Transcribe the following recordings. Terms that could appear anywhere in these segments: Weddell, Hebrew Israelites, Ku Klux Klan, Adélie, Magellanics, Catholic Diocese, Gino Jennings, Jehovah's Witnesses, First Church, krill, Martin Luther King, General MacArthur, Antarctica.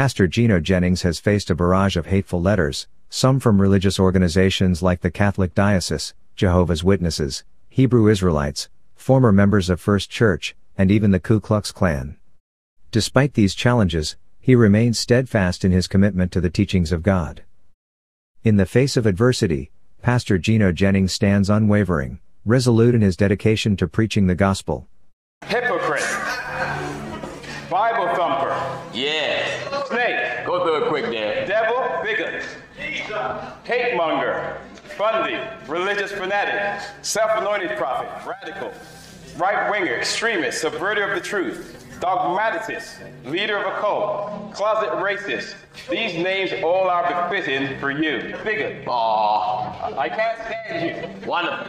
Pastor Gino Jennings has faced a barrage of hateful letters, some from religious organizations like the Catholic Diocese, Jehovah's Witnesses, Hebrew Israelites, former members of First Church, and even the Ku Klux Klan. Despite these challenges, he remains steadfast in his commitment to the teachings of God. In the face of adversity, Pastor Gino Jennings stands unwavering, resolute in his dedication to preaching the gospel. Hypocrite. Bible thumper. Yeah. Snake. Go through it quick there. Devil. Bigot. Hate monger. Bundy. Religious fanatic. Self-anointed prophet. Radical. Right-winger. Extremist. Subverter of the truth. Dogmaticist, leader of a cult, closet racist. These names all are befitting for you. Bigot. Aww. I can't stand you. Wonderful.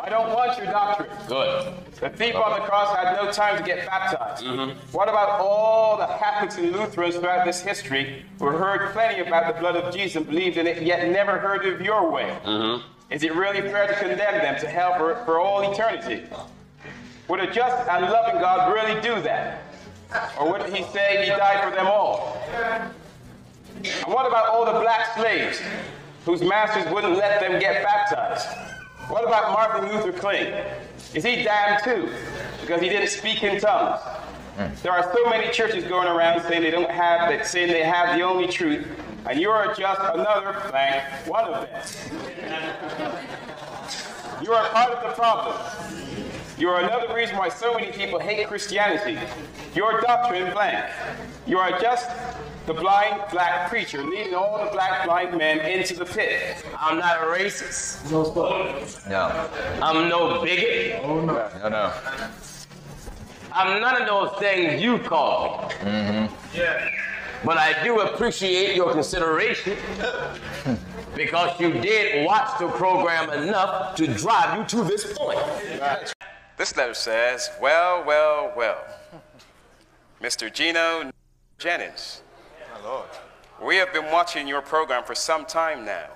I don't want your doctrine. Good. The thief on the cross had no time to get baptized. What about all the Catholics and Lutherans throughout this history who heard plenty about the blood of Jesus and believed in it, yet never heard of your way? Is it really fair to condemn them to hell for all eternity? Would a just and loving God really do that? Or would he say he died for them all? And what about all the black slaves whose masters wouldn't let them get baptized? What about Martin Luther King? Is he damned too because he didn't speak in tongues? There are so many churches going around saying they have the only truth, and you're just another blank one of them. You are part of the problem. You are another reason why so many people hate Christianity. Your doctrine blank. You are just the blind black preacher leading all the black blind men into the pit. I'm not a racist. No. I'm no bigot. Oh, no. No. I'm none of those things you call me. Yeah. But I do appreciate your consideration because you did watch the program enough to drive you to this point. Right. This letter says, well, well, well, Mr. Gino Jennings, my Lord, we have been watching your program for some time now.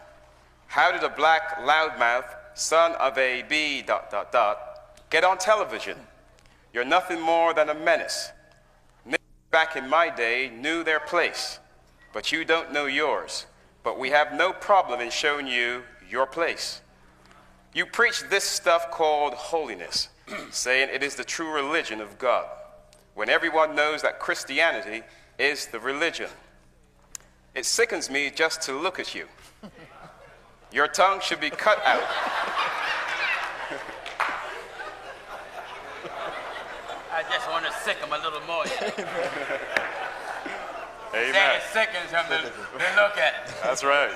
How did a black loudmouth, son of a B ... get on television? You're nothing more than a menace. Niggers back in my day knew their place, but you don't know yours. But we have no problem in showing you your place. You preach this stuff called holiness, saying it is the true religion of God, when everyone knows that Christianity is the religion. It sickens me just to look at you. Your tongue should be cut out. I just want to sick him a little more. Amen. It sickens him to look at it. That's right.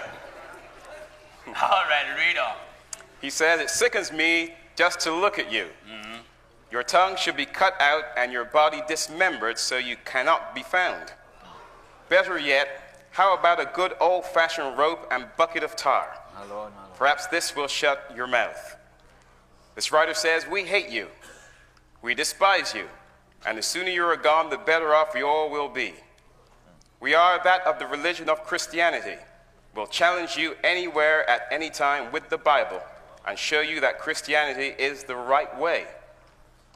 All right, read on. He says, it sickens me just to look at you. Your tongue should be cut out and your body dismembered so you cannot be found. Better yet, how about a good old-fashioned rope and bucket of tar? My Lord, my Lord. Perhaps this will shut your mouth. This writer says, we hate you. We despise you. And the sooner you are gone, the better off we all will be. We are that of the religion of Christianity. We'll challenge you anywhere at any time with the Bible and show you that Christianity is the right way.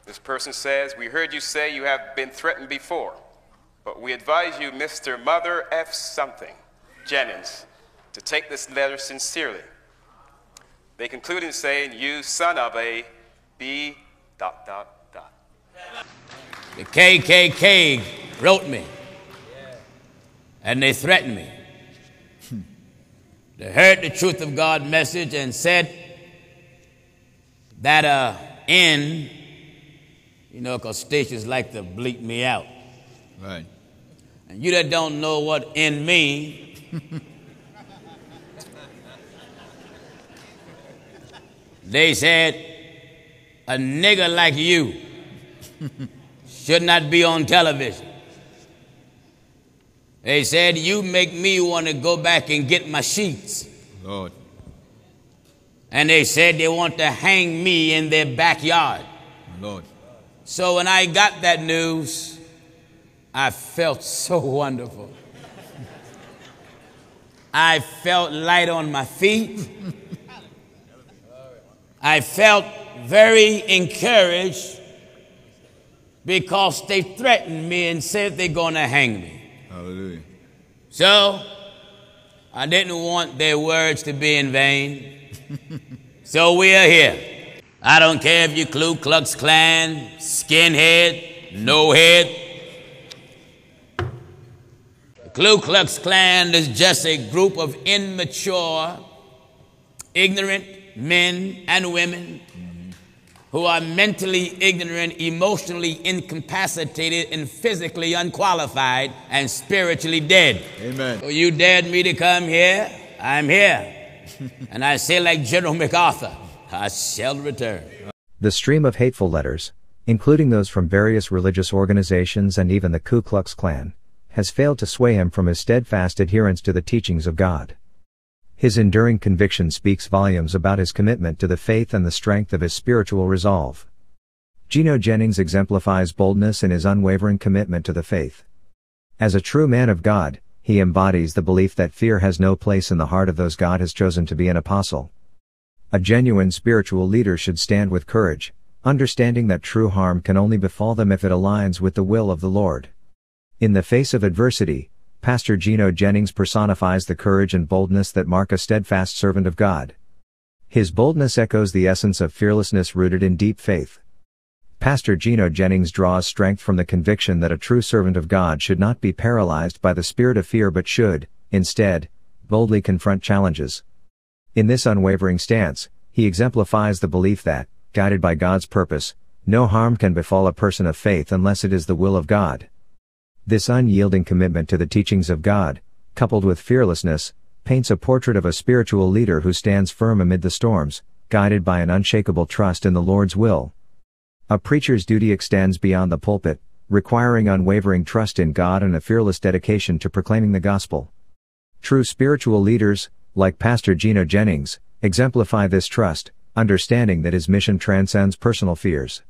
This person says, we heard you say you have been threatened before, but we advise you, Mr. Mother F. something, Jennings, to take this letter sincerely. They conclude in saying, you son of a B ... The KKK wrote me, and they threatened me. They heard the truth of God message and said, that N, you know, because stations like to bleep me out. Right. And you that don't know what N means, they said, a nigger like you should not be on television. They said, you make me want to go back and get my sheets. Lord. And they said they want to hang me in their backyard. Lord. So when I got that news, I felt so wonderful. I felt light on my feet. I felt very encouraged because they threatened me and said they're going to hang me. Hallelujah. So I didn't want their words to be in vain. So we are here. I don't care if you Ku Klux Klan, skinhead, no head. The Ku Klux Klan is just a group of immature, ignorant men and women who are mentally ignorant, emotionally incapacitated, and physically unqualified, and spiritually dead. Amen. So you dared me to come here, I'm here. And I say like General MacArthur, I shall return. The stream of hateful letters, including those from various religious organizations and even the Ku Klux Klan, has failed to sway him from his steadfast adherence to the teachings of God. His enduring conviction speaks volumes about his commitment to the faith and the strength of his spiritual resolve. Gino Jennings exemplifies boldness in his unwavering commitment to the faith. As a true man of God, he embodies the belief that fear has no place in the heart of those God has chosen to be an apostle. A genuine spiritual leader should stand with courage, understanding that true harm can only befall them if it aligns with the will of the Lord. In the face of adversity, Pastor Gino Jennings personifies the courage and boldness that mark a steadfast servant of God. His boldness echoes the essence of fearlessness rooted in deep faith. Pastor Gino Jennings draws strength from the conviction that a true servant of God should not be paralyzed by the spirit of fear but should, instead, boldly confront challenges. In this unwavering stance, he exemplifies the belief that, guided by God's purpose, no harm can befall a person of faith unless it is the will of God. This unyielding commitment to the teachings of God, coupled with fearlessness, paints a portrait of a spiritual leader who stands firm amid the storms, guided by an unshakable trust in the Lord's will. A preacher's duty extends beyond the pulpit, requiring unwavering trust in God and a fearless dedication to proclaiming the gospel. True spiritual leaders, like Pastor Gino Jennings, exemplify this trust, understanding that his mission transcends personal fears.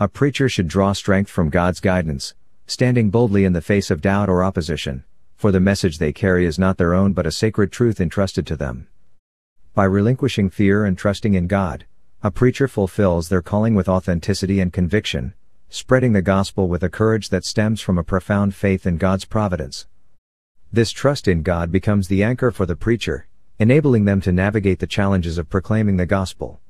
A preacher should draw strength from God's guidance, standing boldly in the face of doubt or opposition, for the message they carry is not their own but a sacred truth entrusted to them. By relinquishing fear and trusting in God, a preacher fulfills their calling with authenticity and conviction, spreading the gospel with a courage that stems from a profound faith in God's providence. This trust in God becomes the anchor for the preacher, enabling them to navigate the challenges of proclaiming the gospel.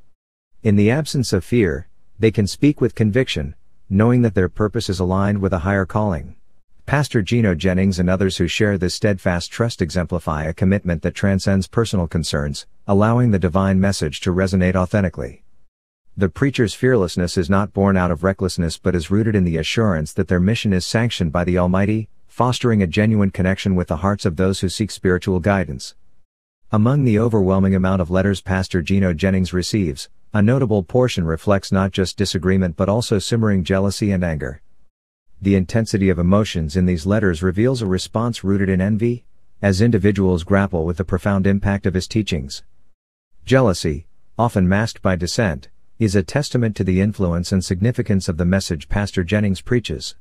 In the absence of fear, they can speak with conviction, knowing that their purpose is aligned with a higher calling. Pastor Gino Jennings and others who share this steadfast trust exemplify a commitment that transcends personal concerns, allowing the divine message to resonate authentically. The preacher's fearlessness is not born out of recklessness but is rooted in the assurance that their mission is sanctioned by the Almighty, fostering a genuine connection with the hearts of those who seek spiritual guidance. Among the overwhelming amount of letters Pastor Gino Jennings receives, a notable portion reflects not just disagreement but also simmering jealousy and anger. The intensity of emotions in these letters reveals a response rooted in envy, as individuals grapple with the profound impact of his teachings. Jealousy, often masked by dissent, is a testament to the influence and significance of the message Pastor Jennings preaches.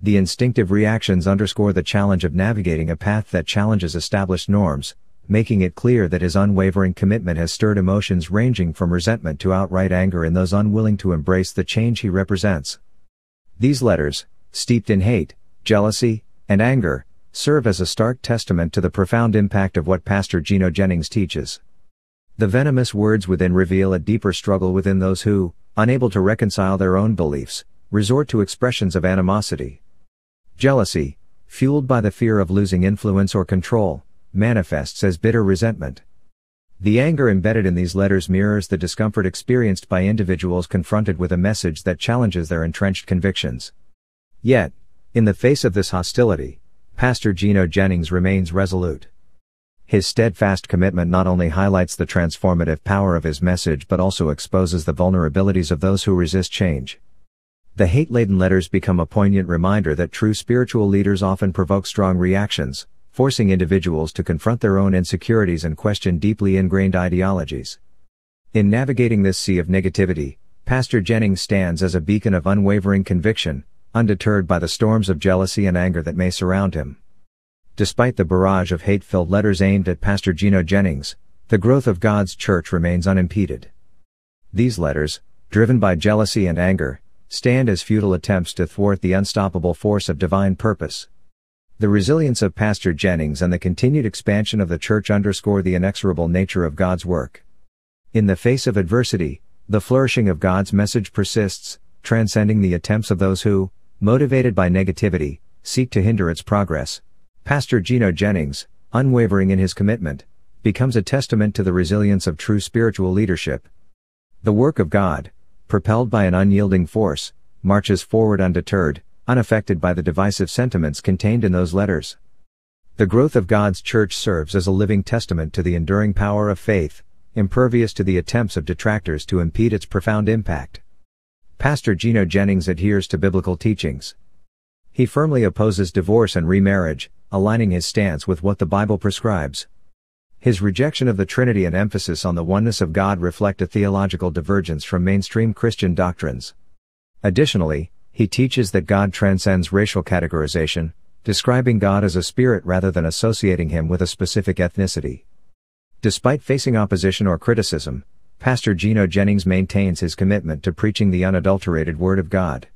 The instinctive reactions underscore the challenge of navigating a path that challenges established norms, making it clear that his unwavering commitment has stirred emotions ranging from resentment to outright anger in those unwilling to embrace the change he represents. These letters, steeped in hate, jealousy, and anger, serve as a stark testament to the profound impact of what Pastor Gino Jennings teaches. The venomous words within reveal a deeper struggle within those who, unable to reconcile their own beliefs, resort to expressions of animosity. Jealousy, fueled by the fear of losing influence or control, manifests as bitter resentment. The anger embedded in these letters mirrors the discomfort experienced by individuals confronted with a message that challenges their entrenched convictions. Yet, in the face of this hostility, Pastor Gino Jennings remains resolute. His steadfast commitment not only highlights the transformative power of his message but also exposes the vulnerabilities of those who resist change. The hate-laden letters become a poignant reminder that true spiritual leaders often provoke strong reactions, forcing individuals to confront their own insecurities and question deeply ingrained ideologies. In navigating this sea of negativity, Pastor Jennings stands as a beacon of unwavering conviction, undeterred by the storms of jealousy and anger that may surround him. Despite the barrage of hate-filled letters aimed at Pastor Gino Jennings, the growth of God's church remains unimpeded. These letters, driven by jealousy and anger, stand as futile attempts to thwart the unstoppable force of divine purpose. The resilience of Pastor Jennings and the continued expansion of the Church underscore the inexorable nature of God's work. In the face of adversity, the flourishing of God's message persists, transcending the attempts of those who, motivated by negativity, seek to hinder its progress. Pastor Gino Jennings, unwavering in his commitment, becomes a testament to the resilience of true spiritual leadership. The work of God, propelled by an unyielding force, marches forward undeterred, unaffected by the divisive sentiments contained in those letters. The growth of God's Church serves as a living testament to the enduring power of faith, impervious to the attempts of detractors to impede its profound impact. Pastor Gino Jennings adheres to biblical teachings. He firmly opposes divorce and remarriage, aligning his stance with what the Bible prescribes. His rejection of the Trinity and emphasis on the oneness of God reflect a theological divergence from mainstream Christian doctrines. Additionally, he teaches that God transcends racial categorization, describing God as a spirit rather than associating him with a specific ethnicity. Despite facing opposition or criticism, Pastor Gino Jennings maintains his commitment to preaching the unadulterated Word of God.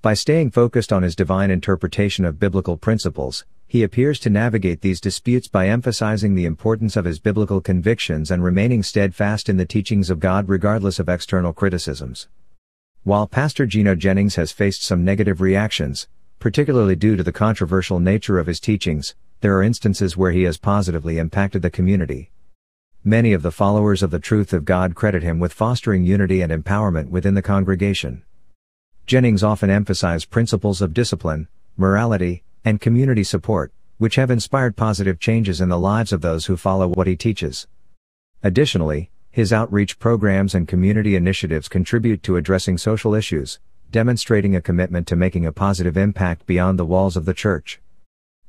By staying focused on his divine interpretation of biblical principles, he appears to navigate these disputes by emphasizing the importance of his biblical convictions and remaining steadfast in the teachings of God regardless of external criticisms. While Pastor Gino Jennings has faced some negative reactions, particularly due to the controversial nature of his teachings, there are instances where he has positively impacted the community. Many of the followers of the truth of God credit him with fostering unity and empowerment within the congregation. Jennings often emphasized principles of discipline, morality, and community support, which have inspired positive changes in the lives of those who follow what he teaches. Additionally, his outreach programs and community initiatives contribute to addressing social issues, demonstrating a commitment to making a positive impact beyond the walls of the church.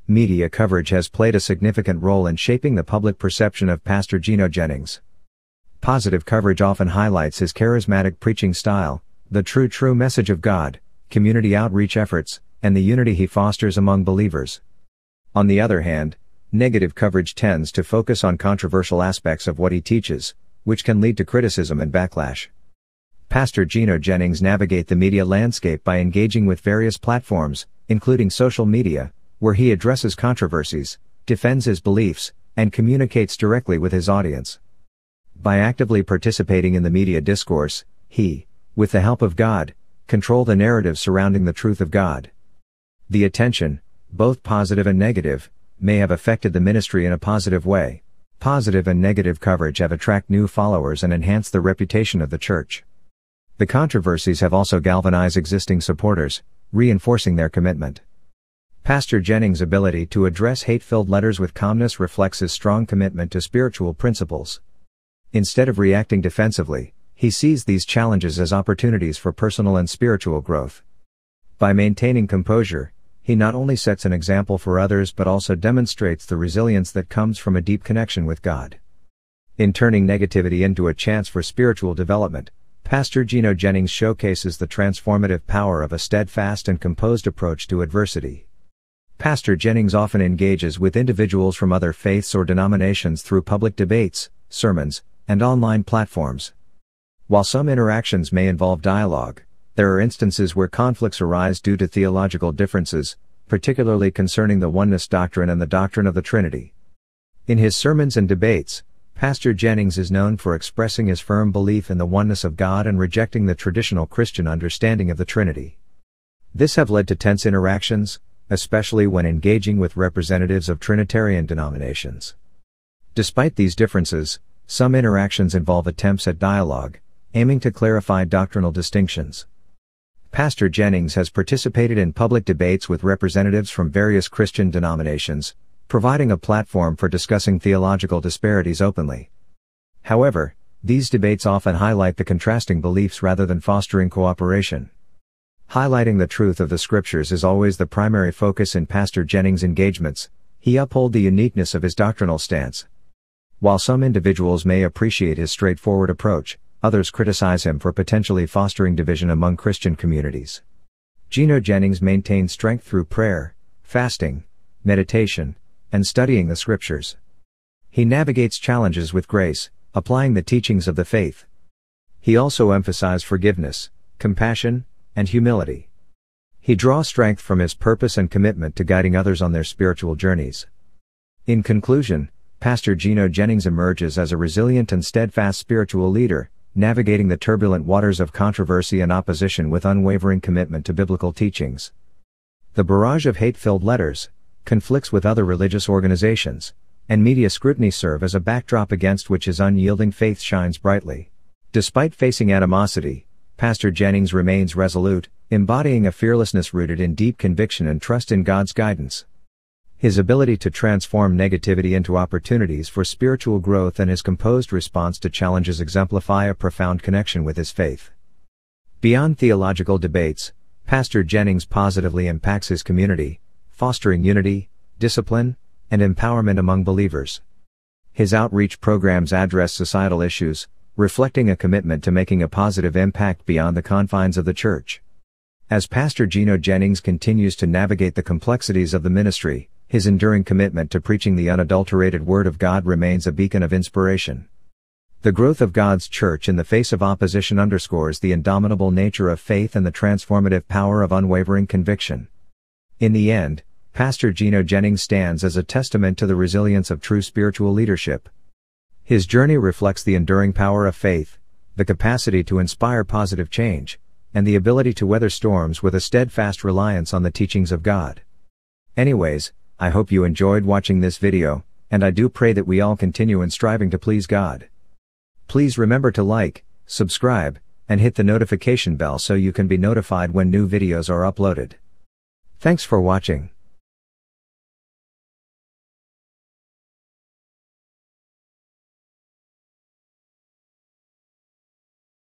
Media coverage has played a significant role in shaping the public perception of Pastor Gino Jennings. Positive coverage often highlights his charismatic preaching style, the true message of God, community outreach efforts, and the unity he fosters among believers. On the other hand, negative coverage tends to focus on controversial aspects of what he teaches, which can lead to criticism and backlash. Pastor Gino Jennings navigates the media landscape by engaging with various platforms, including social media, where he addresses controversies, defends his beliefs, and communicates directly with his audience. By actively participating in the media discourse, he, with the help of God, controls the narrative surrounding the truth of God. The attention, both positive and negative, may have affected the ministry in a positive way. Positive and negative coverage have attracted new followers and enhanced the reputation of the church. The controversies have also galvanized existing supporters, reinforcing their commitment. Pastor Jennings' ability to address hate-filled letters with calmness reflects his strong commitment to spiritual principles. Instead of reacting defensively, he sees these challenges as opportunities for personal and spiritual growth. By maintaining composure, he not only sets an example for others but also demonstrates the resilience that comes from a deep connection with God. In turning negativity into a chance for spiritual development, Pastor Gino Jennings showcases the transformative power of a steadfast and composed approach to adversity. Pastor Jennings often engages with individuals from other faiths or denominations through public debates, sermons, and online platforms. While some interactions may involve dialogue, there are instances where conflicts arise due to theological differences, particularly concerning the oneness doctrine and the doctrine of the Trinity. In his sermons and debates, Pastor Jennings is known for expressing his firm belief in the oneness of God and rejecting the traditional Christian understanding of the Trinity. This has led to tense interactions, especially when engaging with representatives of Trinitarian denominations. Despite these differences, some interactions involve attempts at dialogue, aiming to clarify doctrinal distinctions. Pastor Jennings has participated in public debates with representatives from various Christian denominations, providing a platform for discussing theological disparities openly. However, these debates often highlight the contrasting beliefs rather than fostering cooperation. Highlighting the truth of the Scriptures is always the primary focus in Pastor Jennings' engagements. He upholds the uniqueness of his doctrinal stance. While some individuals may appreciate his straightforward approach, others criticize him for potentially fostering division among Christian communities. Gino Jennings maintains strength through prayer, fasting, meditation, and studying the Scriptures. He navigates challenges with grace, applying the teachings of the faith. He also emphasizes forgiveness, compassion, and humility. He draws strength from his purpose and commitment to guiding others on their spiritual journeys. In conclusion, Pastor Gino Jennings emerges as a resilient and steadfast spiritual leader, navigating the turbulent waters of controversy and opposition with unwavering commitment to biblical teachings. The barrage of hate-filled letters, conflicts with other religious organizations, and media scrutiny serve as a backdrop against which his unyielding faith shines brightly. Despite facing animosity, Pastor Jennings remains resolute, embodying a fearlessness rooted in deep conviction and trust in God's guidance. His ability to transform negativity into opportunities for spiritual growth and his composed response to challenges exemplify a profound connection with his faith. Beyond theological debates, Pastor Jennings positively impacts his community, fostering unity, discipline, and empowerment among believers. His outreach programs address societal issues, reflecting a commitment to making a positive impact beyond the confines of the church. As Pastor Gino Jennings continues to navigate the complexities of the ministry, his enduring commitment to preaching the unadulterated Word of God remains a beacon of inspiration. The growth of God's church in the face of opposition underscores the indomitable nature of faith and the transformative power of unwavering conviction. In the end, Pastor Gino Jennings stands as a testament to the resilience of true spiritual leadership. His journey reflects the enduring power of faith, the capacity to inspire positive change, and the ability to weather storms with a steadfast reliance on the teachings of God. Anyways, I hope you enjoyed watching this video, and I do pray that we all continue in striving to please God. Please remember to like, subscribe, and hit the notification bell so you can be notified when new videos are uploaded. Thanks for watching.